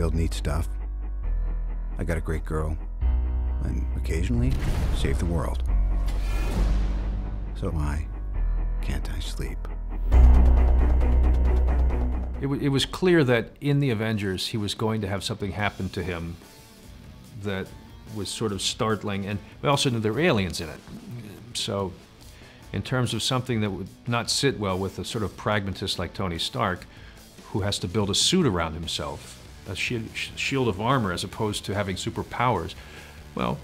build neat stuff. I got a great girl, and occasionally save the world. So why can't I sleep? It was clear that in The Avengers, he was going to have something happen to him that was sort of startling, and we also knew there were aliens in it. So in terms of something that would not sit well with a sort of pragmatist like Tony Stark, who has to build a suit around himself, a shield of armor as opposed to having superpowers, well,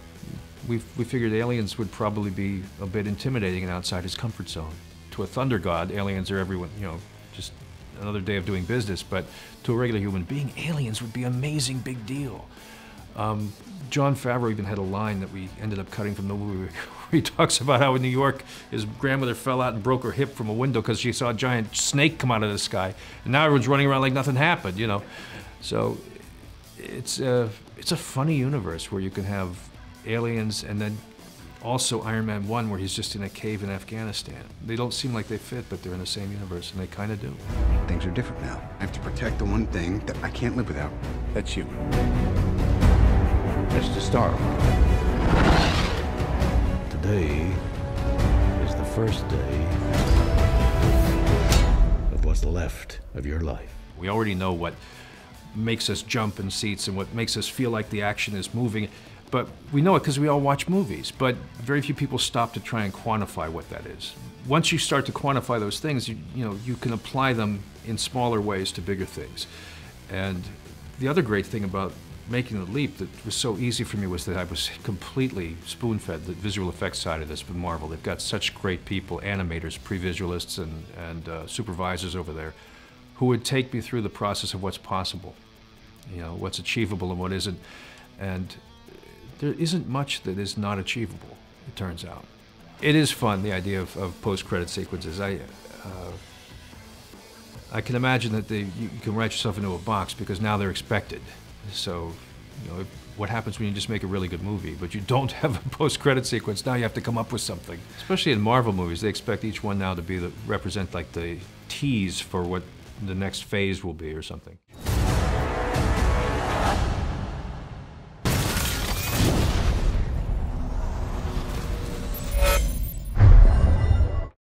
we figured aliens would probably be a bit intimidating and outside his comfort zone. To a thunder god, aliens are everyone, you know, just another day of doing business, but to a regular human being, aliens would be an amazing big deal. John Favreau even had a line that we ended up cutting from the movie where he talks about how in New York his grandmother fell out and broke her hip from a window because she saw a giant snake come out of the sky, and now everyone's running around like nothing happened, you know. So it's a funny universe where you can have aliens and then also Iron Man 1 where he's just in a cave in Afghanistan. They don't seem like they fit, but they're in the same universe, and they kind of do. Things are different now. I have to protect the one thing that I can't live without. That's you. That's the star. Today is the first day of what's left of your life. We already know what makes us jump in seats and what makes us feel like the action is moving. But we know it because we all watch movies, but very few people stop to try and quantify what that is. Once you start to quantify those things, you know, you can apply them in smaller ways to bigger things. And the other great thing about making the leap that was so easy for me was that I was completely spoon-fed the visual effects side of this from Marvel. They've got such great people, animators, pre-visualists, and supervisors over there, who would take me through the process of what's possible, you know, what's achievable and what isn't. And there isn't much that is not achievable, it turns out. It is fun, the idea of post-credit sequences. I can imagine that you can write yourself into a box because now they're expected. So, you know, what happens when you just make a really good movie, but you don't have a post-credit sequence? Now you have to come up with something. Especially in Marvel movies, they expect each one now to represent like the tease for what the next phase will be or something.